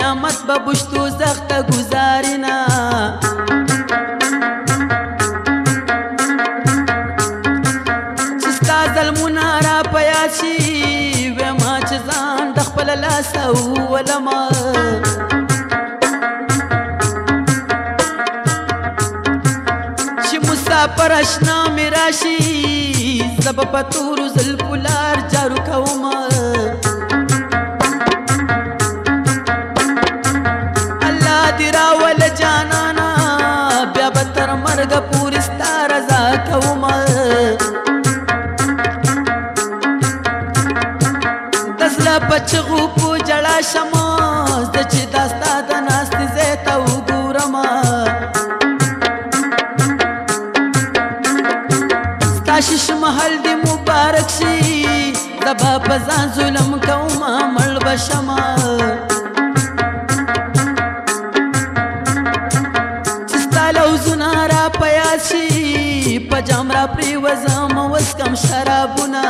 قیامت با بشتو زخت گزارینا چستا ظلمونا را پیاشی ویما چزان دخپل لاسا ولما چی مسافر اشنا میراشی زب پتور زلپولار جارو کوما پچغو پو جڑا شماز د چې داستا د ناستې ځای ته وګورمه ستا شیش محل دې مبارک شي زه به په ځان ظلم کومه مړ به شمه چې ستا لوزونه را په یاد شي په جام را پرېوځم وڅکم شرابونه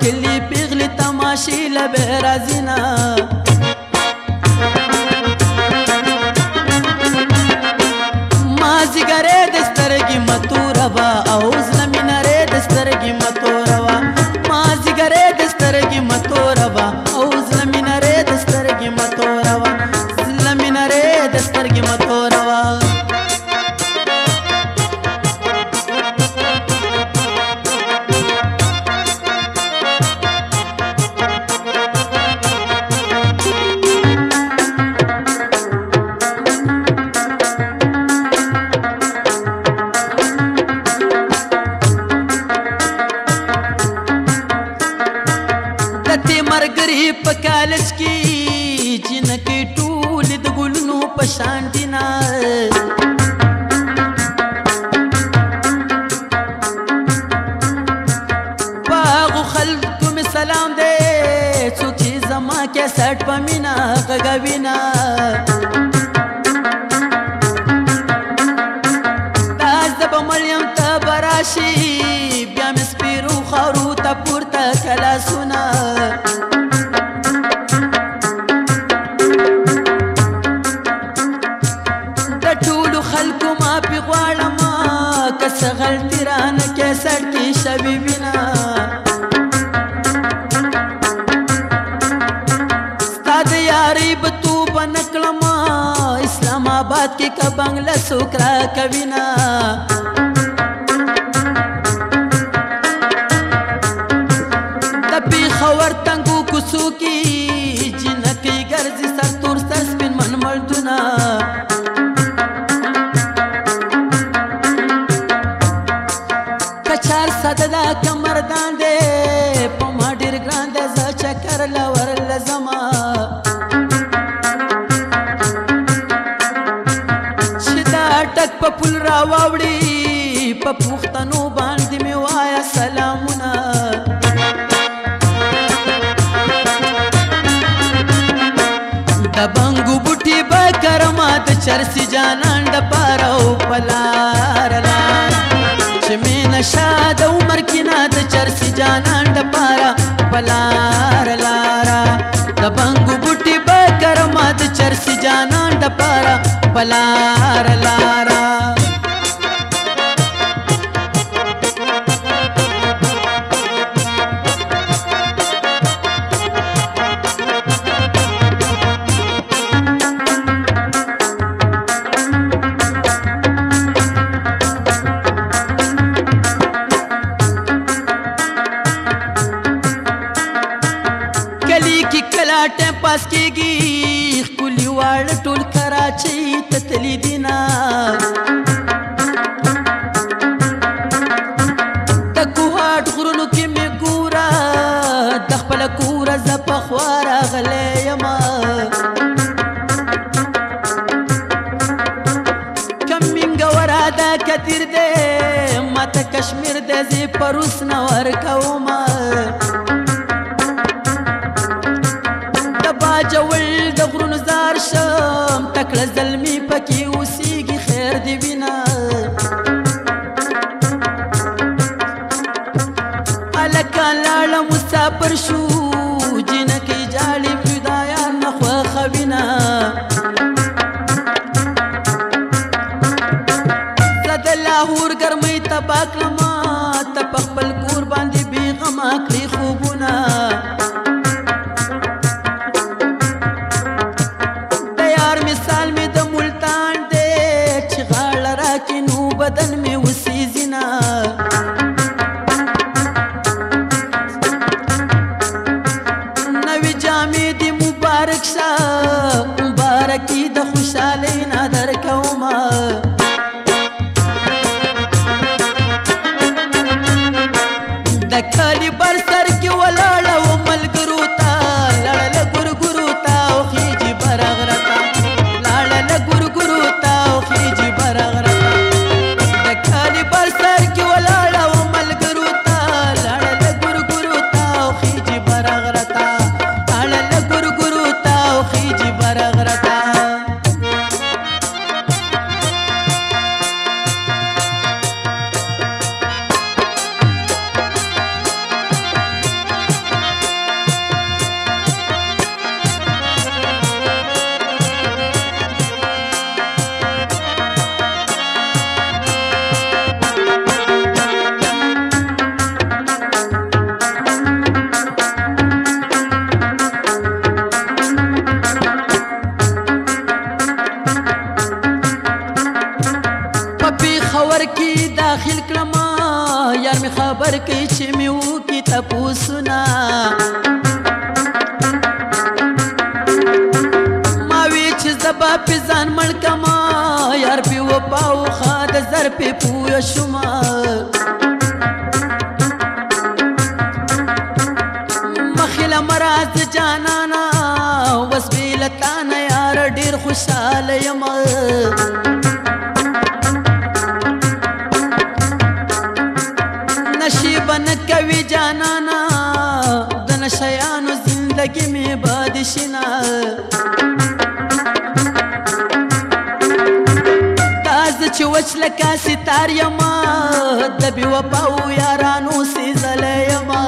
کلی پیغلی تماشی لبه رازینا مازی گره دسترگی مطو روا اوز نمینا ره دسترگی مطو روا مازی گره دسترگی مطو روا اوز نمینا ره دسترگی مطو روا زلمینا ره دسترگی مطو روا په کالج کې جنکې ټول د ګلونو په شان دي نه په هغو خلکو مې سلام دی څوک چې زما کیسټ په مینه غږوي نه دا زه به مړ یم ته به راشي بیا مې سپیرو خاورو ته پورته کړه لاسونه غلطی ران کے سر کی شبی بنا ستا دیاری بتو بنکلما اسلام آباد کی کبنگل سکرا کبینا دبی خور تنگو کسو کی جنکی گرزی سر تور سر سپین من مردونا سددا کمر داندې په ما ډېر ګران دی زه چکر له ورله ځمه چې دا ټک په پل را واوړي په پښتنو باندې مې وایه سلامونه د بنګو بوټي به کرمه د چرسي جانان دپاره او په لاره نشا د عمر کینا د چرسي جانان د پارا پلار لارا د بنګو بوټي به کرمه د چرسي جانان د پارا پلار لارا پاس کېږي ښکلي واړه ټول کراچۍ ته تلي دي نه د کوهاټ غرونو کې مې ګوره د خپله کوره زه پخوا راغلی یمه کمینګوره دا کتیر دی ماته کشمیر دی زه پروس نه ورکومه جول د غرونو زار شم تکړه زلمي پکې اوسېږي خیر دې وینه बदन में उसी जिना, नवी जामे दी मुबारक शाह मुबारकी द खुशाले ना दर कौमा दखाली पर सर की वलाड़ा वो मलगुरुता लड़ल गुरगुरुता खीजी बरगरता लड़ल गुरगुरुता खीजी बरगरता की दाखिल क्रमा यार में खबर की चिम्यू की तपू सुना मावीच जबा पिजान मण कमा यार भी वो पाओ खाद जर पे पूय शुमा मखिला मराज जानाना बस भी लताना यार डीर खुशाल यमल बन कवि जानाना दन शयान जिंदगी में बादशिना ताज चवच लका सितारियमा दबी व पाऊ यारानू से जलयमा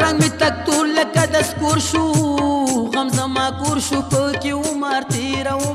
रंग में तक तू लका दस कुरशू गम जमा कुरशू की उमर तेरा